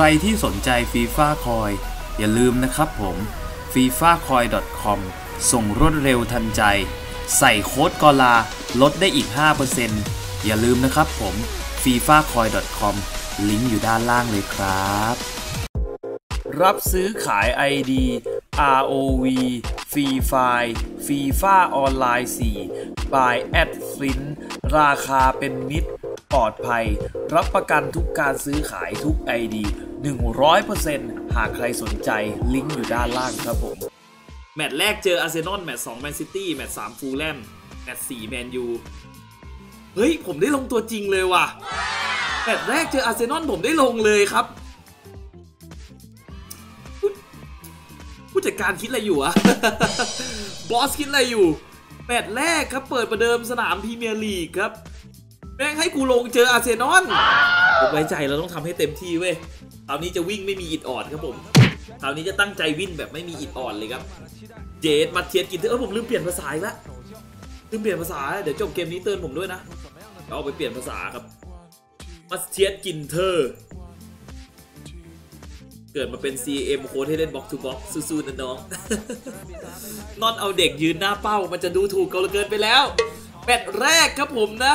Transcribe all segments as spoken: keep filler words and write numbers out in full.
รที่สนใจ FIFA Coin อย่าลืมนะครับผม ฟีฟ่าคอยน์ ดอท คอม ส่งรวดเร็วทันใจใส่โค้ดกอลาลดได้อีก ห้าเปอร์เซ็นต์ อย่าลืมนะครับผม ฟีฟ่าคอยน์ ดอท คอม ลิงก์อยู่ด้านล่างเลยครับรับซื้อขาย ไอ ดี อาร์ โอ วี Free Fire FIFA Online โฟร์ by Adfin ราคาเป็นมิตรปลอดภัยรับประกันทุกการซื้อขายทุก ไอ ดี หนึ่งร้อยเปอร์เซ็นต์ หากใครสนใจลิงก์อยู่ด้านล่างครับผมแมตช์แรกเจออาร์เซนอลแมตช์สองแมนซิตี้แมตช์สามฟูลแลมแมตช์สี่แมนยูเฮ้ยผมได้ลงตัวจริงเลยว่ะแมตช์แรกเจออาร์เซนอลผมได้ลงเลยครับผู้จัดการคิดอะไรอยู่อะ บอสคิดอะไรอยู่แมตช์แรกครับเปิดประเดิมสนามพรีเมียร์ลีกครับแม่งให้กูลงเจออาร์เซนอลผมไว้ใจเราต้องทำให้เต็มที่เว้ยคราวนี้จะวิ่งไม่มีอิดออดครับผมคราวนี้จะตั้งใจวิ่งแบบไม่มีอิดออดเลยครับเจดมาเทียร์กินเถอะผมลืมเปลี่ยนภาษาละลืมเปลี่ยนภาษาเดี๋ยวจบเกมนี้เตือนผมด้วยนะเอาไปเปลี่ยนภาษาครับมาเทียร์กินเถอะเกิดมาเป็น ซี เอ็ม โค้ชให้เล่นบ็อกซ์ทูบ็อกซ์สู้ๆนะน้องนอนเอาเด็กยืนหน้าเป้ามันจะดูถูกเกาเกินไปแล้วแมตช์แรกครับผมนะ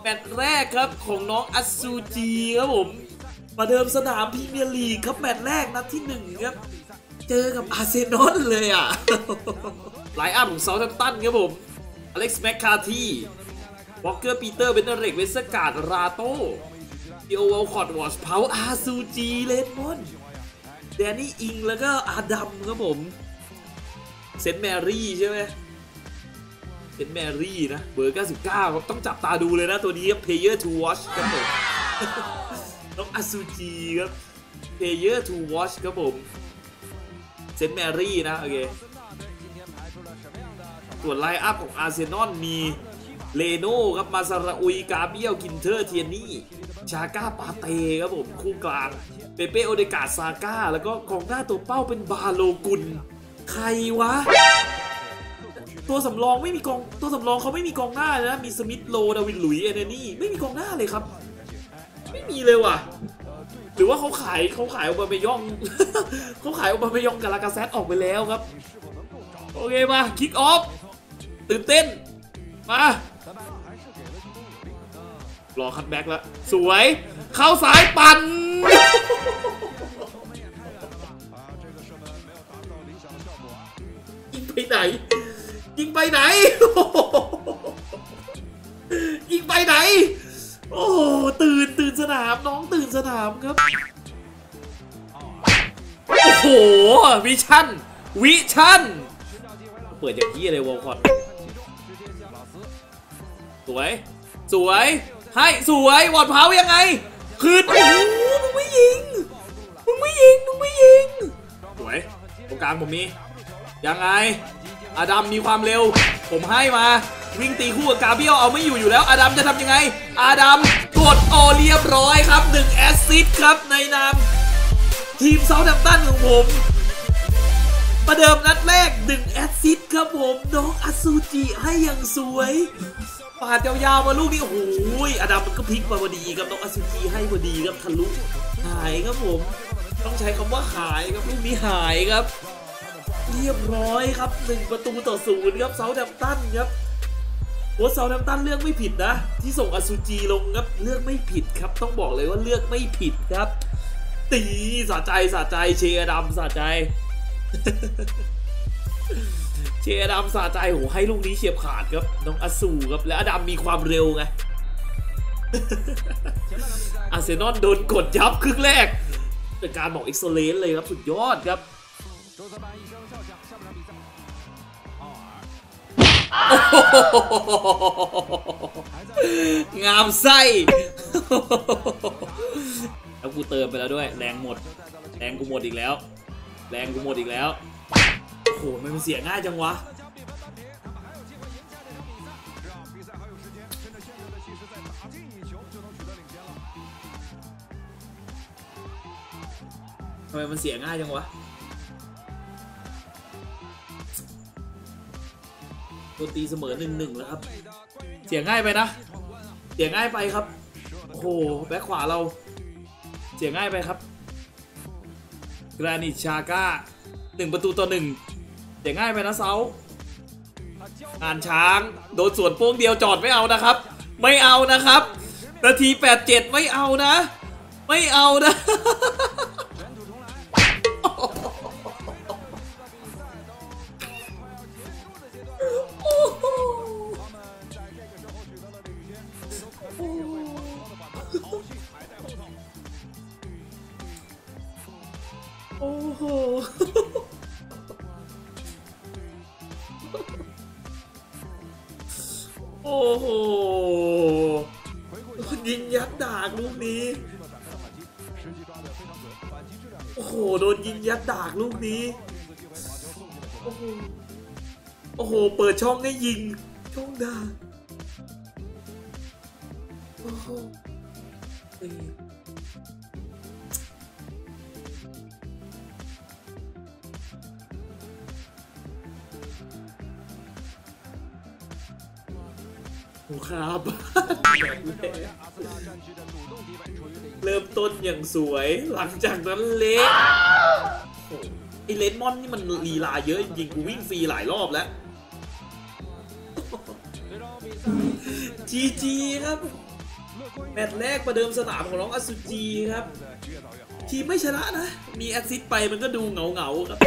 แมตช์แรกครับของน้องอซูจีครับผมประเดิมสนามพรีเมียร์ลีกครับแมตช์แรกนัดที่หนึ่งครับเจอกับอาร์เซนอลเลยอ่ะไลน์อัพของเซาทัมตันครับผมอเล็กซ์แมคคาทีวอลเกอร์ปีเตอร์เบนเนเรกเวสเซอร์การ์ดราโต้ดิโอวอลคอตวอชเพาอาซูจีเลนมอนแดนนี่อิงแล้วก็อาดัมครับผมเซนต์แมรี่ใช่ไหมเซนต์แมรี่นะเบอร์เก้าสิบเก้าครับต้องจับตาดูเลยนะตัวนี้ครับ Player to Watch ครับผมน้องอาซูจีครับ Player to Watch ครับผมเซนต์แมรี่นะโอเคส่วนไลน์อัพของอาร์เซนอลมีเลโน่ครับมาซาราอุยกาเบียลกินเทอร์เทียนี่ชาก้าปาเต้ครับผมคู่กลางเปเป้โอเดกาซาก้าแล้วก็กองหน้าตัวเป้าเป็นบาโลกุลใครวะตัวสำรองไม่มีกองตัวสำรองเขาไม่มีกองหน้าเลยนะมีสมิธโลดาวินหลุยเอเนนี่ไม่มีกองหน้าเลยครับไม่มีเลยว่ะหรือว่าเขาขายเขาขายออกมาไปย่อง เขาขายออกมาไปย่องกาลากาเซตออกไปแล้วครับโอเคมาคิกออฟตื่นเต้นมารอคัทแบ็กแล้วสวยเข้าสายปั่นยิงไปไหนยิงไปไหนยิงไปไหนโอ้ตื่นตื่นสนามน้องตื่นสนามครับโอ้โหวิชั่นวิชั่นเปิดอย่างนี้เลยวอลคอตสวยสวยให้สวยวอดเผายังไงคือโอ้โหมึงไม่ยิงมึงไม่ยิงมึงไม่ยิงสวยตรงกลางผมมียังไงอาดัมมีความเร็วผมให้มาวิ่งตีคู่กับกาเบียลเอาไม่อยู่อยู่แล้วอาดัมจะทำยังไงอาดัมกดโอเรียบร้อยครับหนึ่งแอสซิสต์ครับในนามทีมเซาท์แฮมป์ตันของผมประเดิมนัดแรกหนึ่งแอสซิสต์ครับผมน้องอซูจิให้อย่างสวยปาดยาวๆมาลูกนี้โอ้โหอาดัมมันก็พลิกมาพอดีครับน้องอซูจิให้พอดีครับทะลุหายครับผมต้องใช้คำว่าหายครับลูกนี้หายครับเรียบร้อยครับหนึ่งประตูต่อศูนย์ครับเซาท์แฮมป์ตันครับโค้ชเซาท์แฮมป์ตันเลือกไม่ผิดนะที่ส่งอซูจิลงครับเลือกไม่ผิดครับต้องบอกเลยว่าเลือกไม่ผิดครับตีสะใจสะใจเชียร์ดำสะใจ เชียร์ดำสะใจโหให้ลูกนี้เฉียบขาดครับน้องอสูครับและอดัมมีความเร็วไง อาร์เซนอลโดนกดยับครึ่งแรกเป็นการบอกเอ็กซ์แลนต์เลยครับสุดยอดครับงามไส้แล้วกูเติมไปแล้วด้วยแรงหมดแรงกูหมดอีกแล้วแรงกูหมดอีกแล้วโอ้โหมันเสียง่ายจังวะทำไมมันเสียง่ายจังวะตีเสมอหนึ่งหนึ่งแล้วครับเสียง่ายไปนะเสียง่ายไปครับโอ้โหแบ็คขวาเรา เสียง่ายไปครับกรานิชาก้าหนึ่งประตูต่อหนึ่งเสียง่ายไปนะเซาอ่านช้างโดนสวนโป้งเดียวจอดไม่เอานะครับไม่เอานะครับนาทีแปดสิบเจ็ดไม่เอานะไม่เอานะโอ้โหโอ้โหยิงยัดดากลูกนี้โอ้โหโดนยิงยัดดากลูกนี้โอ้โหโอ้โหเปิดช่องให้ยิงช่องดากโอ้โหครับเริ่มต้นอย่างสวยหลังจากนั้นเละไอเลนมอนนี่มันลีลาเยอะจริงกูวิ่งฟรีหลายรอบแล้วจีจีครับแมตช์แรกประเดิมสนามของน้องอสุจีครับทีมไม่ชนะนะมีแอสซิสต์ไปมันก็ดูเหงาเหงาครับ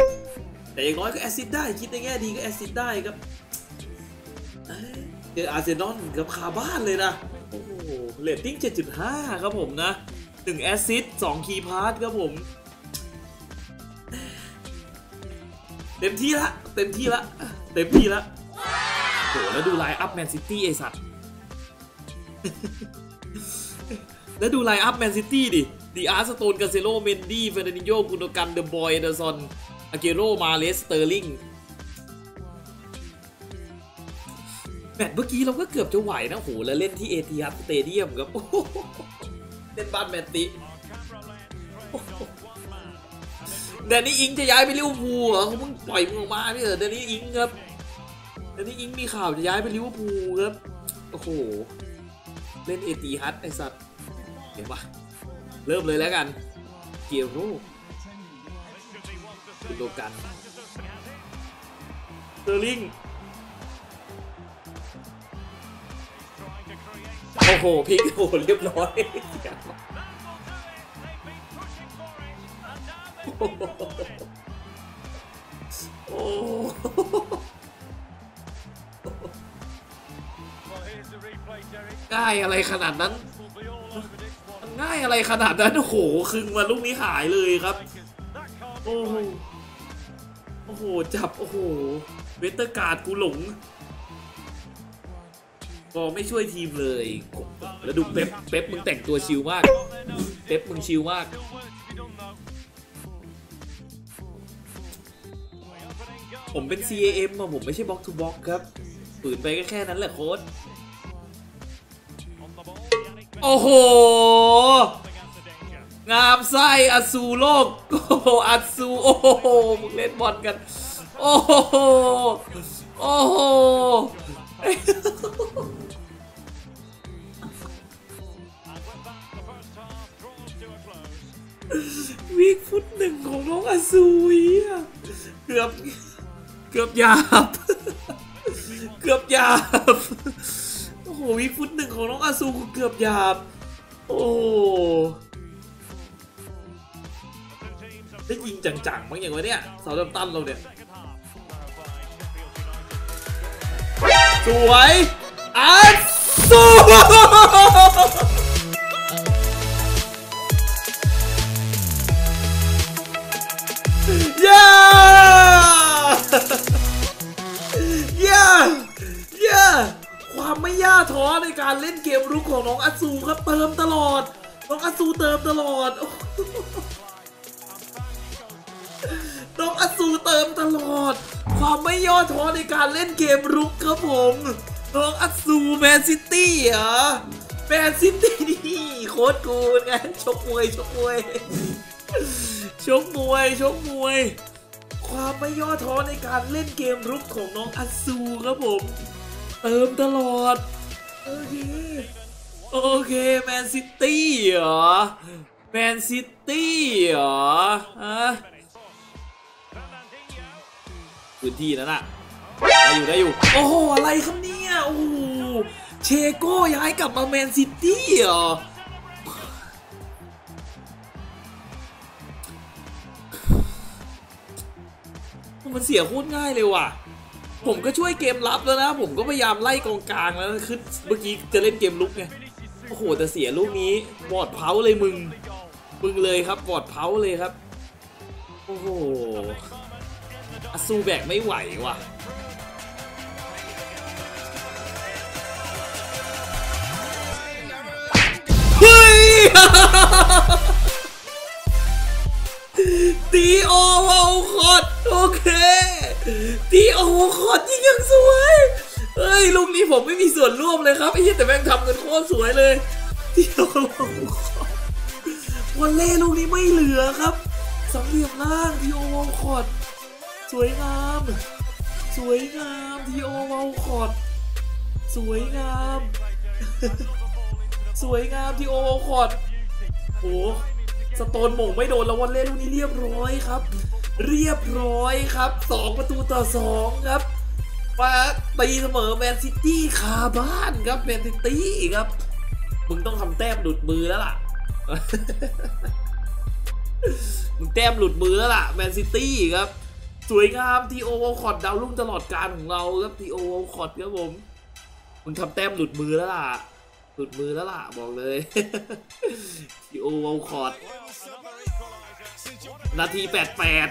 แต่อย่างน้อยก็แอสซิสต์ได้คิดในแง่ดีก็แอสซิสต์ได้ครับเจออาร์เซนอลกับคาบ้านเลยนะโอ้โหเรตติ้ง เจ็ดจุดห้า ครับผมนะหนึ่งแอสซิสต์สองคีย์พาสครับผมเต็มที่ละเต็มที่ละเต็มที่ละโหแล้วดูไลน์อัพแมนซิตี้ไอสัตว์แล้วดูไลน์อัพแมนซิตี้ดิดิอาร์สโตนกาเซโลเมนดี้เฟเดนิโยกุนกันเดอะบอยเดอร์ซอนอาเกโรมาเลสเตอร์ลิงแมตช์เมื่อกี้เราก็เกือบจะไหวนะโหแล้วเล่นที่เอทีฮัดสเตเดียมครับเล่นบ้านแมตติเดนนี่อิงจะย้ายไปลิเวอร์พูลเหรอเขาเพิ่งปล่อยมึงออกมาพี่เออเดนนี่อิงครับเดนนี่อิงมีข่าวจะย้ายไปลิเวอร์พูลครับโอ้โหเล่นเอทีฮัดไอสัตว์เดี๋ยวมาเริ่มเลยแล้วกันเกียร์รูปโดกันเซอร์ลิงโอ้โหพิกโหเรียบร้อยโอ้ง่ายอะไรขนาดนั้นง่ายอะไรขนาดนั้นโอ้โหคึงวันลูกนี้หายเลยครับโอ้โหโอ้โหจับโอ้โหเวสเตอร์การ์ดกูหลงก็ไม่ช่วยทีมเลยแล้วดูเป๊ปเป๊ปมึงแต่งตัวชิลมากเป๊ปมึงชิลมากผมเป็น ซี เอ เอ็ม มาผมไม่ใช่บล็อกทูบล็อกครับฝืนไปก็แค่นั้นแหละโค้ชโอ้โหงามไส้อสูโลกโอ้โหอสูโอ้โหมึงเล่นบอลกันโอ้โหโอ้โหวีคฟุตหนึ่งของน้องอซูยเกือบเกือบหยาบเกือบหยาบโอ้โหวีคฟุตหนึ่งของน้องอซูเกือบหยาบโอ้ได้ยิงจังๆบ้างอย่างวะเนี่ยเสาดับตันเราเนี่ยสวยอัดสูเย้เย้เย้ความไม่ย่าท้อในการเล่นเกมรุกของน้องอัดสูครับเติมตลอดน้องอัดสูเติมตลอดน้องอัดสูเติมตลอดความไม่ย่อท้อในการเล่นเกมรุกครับผมน้องอัดสูแมนซิตี้เหรอแมนซิตี้นี่โค้ชกูไงชกมวยชกมวยชกมวยชกมวยความไม่ย่อท้อในการเล่นเกมรุกของน้องอัดสูครับผมเติมตลอดโอเคโอเคแมนซิตี้เหรอ แมนซิตี้เหรอฮะพื้นที่นั่นอะได้อยู่ได้อยู่โอ้โหอะไรครับเนี่ยโอ้เชโก้ย้ายกลับมาแมนซิตี้เหรอมันเสียโคตรง่ายเลยว่ะผมก็ช่วยเกมรับแล้วนะผมก็พยายามไล่กองกลางแล้วคือเมื่อกี้จะเล่นเกมลุกไงโอ้โหแต่เสียลูกนี้บอดเพาเลยมึงมึงเลยครับบอดเพาเลยครับโอ้โหอาซูแบกไม่ไหวว่ะเฮ้ยตีโอโหคอดโอเคตีโอโหคอดยิ่งยังสวยเอ้ยลูกนี้ผมไม่มีส่วนร่วมเลยครับไอ้เหี้ยแต่แม่งทำกันโคตรสวยเลยตีโอโหคอดวอลเล่ลูกนี้ไม่เหลือครับสามเหลี่ยมล่างตีโอโหคอดสวยงามสวยงามตีโอโหคอดสวยงามสวยงามตีโอโหคอดโอ้สโตนหม่งไม่โดนแล้ววอลเล่ลูกนี้เรียบร้อยครับเรียบร้อยครับสองประตูต่อสองครับมาตีเสมอแมนซิตี้คาบ้านครับแมนซิตี้ครับมึงต้องทำแต้มหลุดมือแล้วล่ะ มึงแต้มหลุดมือแล้วล่ะแมนซิตี้ครับสวยงามทีโอวอลคอตดาวรุ่งตลอดการของเราครับทีโอวอลคอตครับผมมึงทำแต้มหลุดมือแล้วล่ะหลุดมือแล้วล่ะบอกเลยทีโอวอลคอตนาทีแปดสิบแปด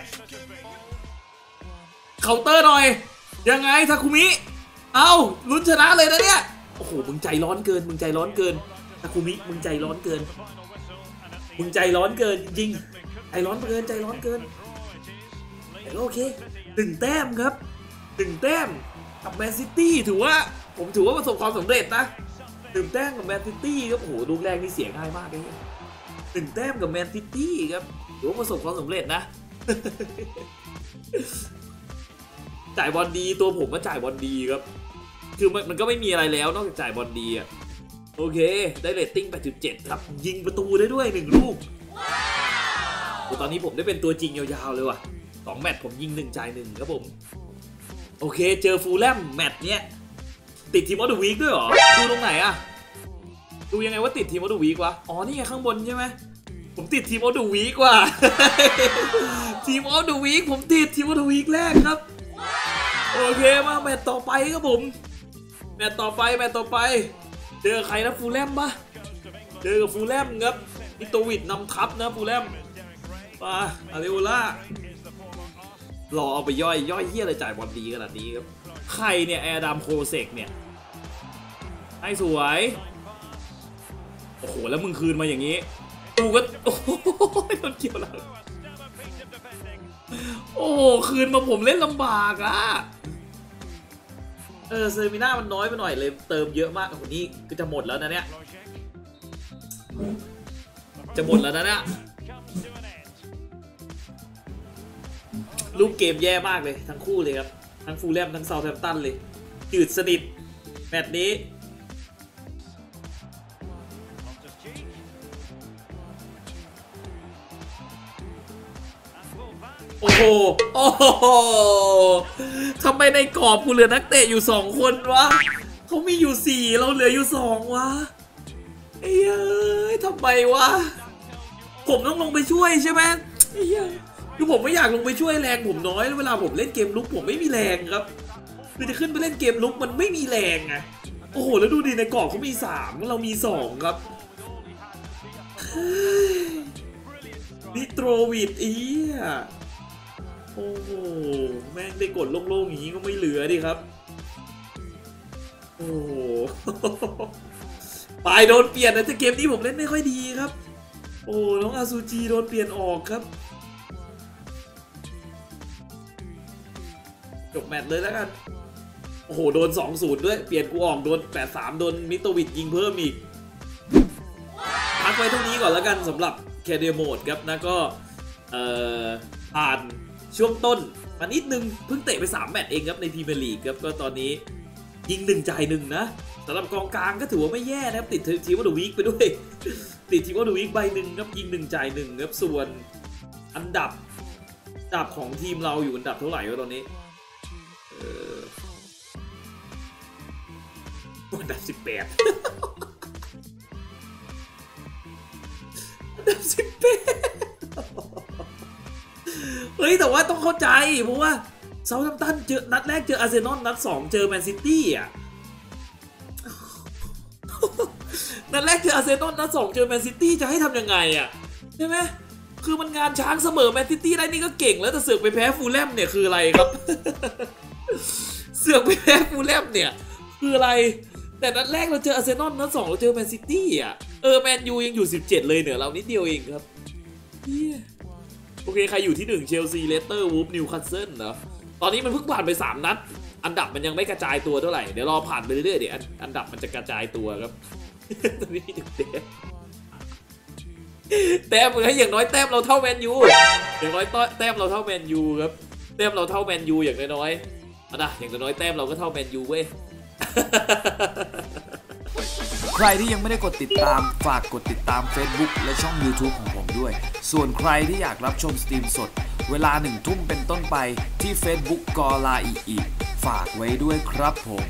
เคาน์เตอร์หน่อยยังไงทาคุมิเอาลุ้นชนะเลยนะเนี่ยโอ้โหมึงใจร้อนเกินมึงใจร้อนเกินทาคุมิมึงใจร้อนเกินมึงใจร้อนเกินจริงใจร้อนเกินใจร้อนเกินโอเคหนึ่งแต้มครับหนึ่งแต้มกับแมนซิตี้ถือว่าผมถือว่าประสบความสำเร็จนะหนึ่งแต้มกับแมนซิตี้ครับโอ้โหลูกแรกนี่เสียง่ายมากเลยหนึ่งแต้มกับแมนซิตี้ครับถือว่าประสบความสำเร็จนะจ่ายบอลดีตัวผมก็จ่ายบอลดีครับคือมันมันก็ไม่มีอะไรแล้วนอกจากจ่ายบอลดีอ่ะโอเคได้เรตติ้ง แปดจุดเจ็ด ครับยิงประตูได้ด้วยหนึ่งลูก wow. ตอนนี้ผมได้เป็นตัวจริงยาวๆเลยว่ะสองแมตช์ผมยิงหนึ่งจ่ายหนึ่งครับผมโอเคเจอฟูลแลมแมตช์เนี้ยติดทีมออฟเดอะวีคด้วยหรอดูตรงไหนอ่ะดูยังไงว่าติดทีมออฟเดอะวีคว่ะอ๋อนี่ไงข้างบนใช่ไหมผมติดทีมออฟเดอะวีคว่ะทีมออฟเดอะวีคผมติดทีมออฟเดอะวีคแรกครับโอเคมาแมตต์ต่อไปครับผมแมตต์ต่อไปแมตต์ต่อไปเจอใครนะฟูลแลมปะเจอกับฟูลแลมครับมิโตวิชนำทัพนะฟูลแลมปาอาริโอล่ารอเอาไปย่อยย่อยเฮี้ยอะไรจ่ายบอลดีขนาดนี้ครับใครเนี่ยแอดัมโคเซกเนี่ยให้สวยโอ้โหแล้วมึงคืนมาอย่างนี้กูก็โอ้โหมันเกี่ยวแล้วโอ้คืนมาผมเล่นลำบากอะเออเซมิน่ามันน้อยไปหน่อยเลยเติมเยอะมากโอ้โหนี่ก็จะหมดแล้วนะเนี่ยจะหมดแล้วนะเนี่ยลูกเกมแย่มากเลยทั้งคู่เลยครับทั้งฟูลแลมทั้งเซาแธมป์ตันเลยจืดสนิทแมตช์นี้โอ้โหโอ้โหทำไมในกรอบกูเหลือนักเตะอยู่สองคนวะเขามีอยู่สี่เราเหลืออยู่สองวะเอ้ยทำไมวะผมต้องลงไปช่วยใช่ไหมเอ้ยคือผมไม่อยากลงไปช่วยแรงผมน้อยเวลาผมเล่นเกมลุกผมไม่มีแรงครับคือจะขึ้นไปเล่นเกมลุกมันไม่มีแรงไงโอ้โหแล้วดูดิในกรอบเขามีสามเรามีสองครับนิโตรวิชอีอะโอ้โหแม่งได้กดโล่งๆอย่างนี้ก็ไม่เหลือดิครับโอ้โหปลายโดนเปลี่ยนนะแต่เกมนี้ผมเล่นไม่ค่อยดีครับโอ้น้องอาซูจิโดนเปลี่ยนออกครับจบแมตช์เลยแล้วกันโอ้โหโดน สองศูนย์ ด้วยเปลี่ยนกูออกโดน แปดสาม โดนมิโตวิชยิงเพิ่มอีกพักไว้เท่านี้ก่อนแล้วกันสำหรับแคเดโมดครับนะก็เอ่อผ่านช่วงต้นมานิดนึงเพิ่งเตะไปสามแมตช์เองครับในพรีเมียร์ลีกครับก็ตอนนี้ยิงหนึ่งจ่ายหนึ่งนะสำหรับกองกลางก็ถือว่าไม่แย่นะครับติดทีมออฟเดอะวีคไปด้วย ติดทีมก็ดูอีกใบหนึ่งครับยิงหนึ่งจ่ายหนึ่งครับส่วนอันดับอันดับของทีมเราอยู่อันดับเท่าไหร่วะตอนนี้อันดับสิบแปดอันดับสิบแปดเฮ้ยแต่ว่าต้องเข้าใจเพราะว่าเซาท์แฮมป์ตันเจอนัดแรกเจออาร์เซนอลนัดสองเจอแมนซิตี้อ่ะนัดแรกเจออาร์เซนอลนัดสองเจอแมนซิตี้จะให้ทำยังไงอ่ะใช่ไหมคือมันงานช้างเสมอแมนซิตี้ได้นี่ก็เก่งแล้วแต่เสือกไปแพ้ฟูลแลมเนี่ยคืออะไรครับเสือกไปแพ้ฟูลแลมเนี่ยคืออะไรแต่นัดแรกเราเจออาร์เซนอลนัดสองเราเจอแมนซิตี้อ่ะเออแมนยูยังอยู่สิบเจ็ดเลยเหนือเรานิดเดียวเองครับโอเคใครอยู่ที่หนึ่งเชลซีเลสเตอร์วูฟนิวคาสเซิลเนาะตอนนี้มันเพิ่งผ่านไปสามนัดอันดับมันยังไม่กระจายตัวเท่าไหร่เดี๋ยวรอผ่านไปเรื่อยๆเดี๋ยวอันดับมันจะกระจายตัวครับตอนนี้แต้มเหมือนอย่างน้อยแต้มเราเท่าแมนยูอย่างน้อยแต้มเราเท่าแมนยูครับแต้มเราเท่าแมนยูอย่างน้อยๆอ่ะนะอย่างน้อยแต้มเราก็เท่าแมนยูเว้ยใครที่ยังไม่ได้กดติดตามฝากกดติดตาม Facebook และช่อง YouTube ของผมด้วยส่วนใครที่อยากรับชมสตรีมสดเวลาหนึ่งทุ่มเป็นต้นไปที่ Facebook กอลาอีอีฝากไว้ด้วยครับผม